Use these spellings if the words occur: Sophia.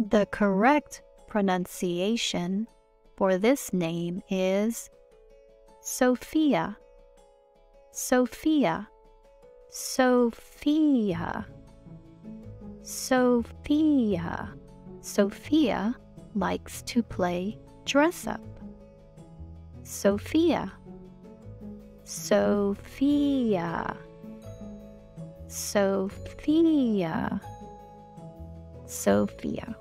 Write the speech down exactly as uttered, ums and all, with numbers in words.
The correct pronunciation for this name is Sophia, Sophia, Sophia, Sophia. Sophia likes to play dress up. Sophia, Sophia, Sophia, Sophia.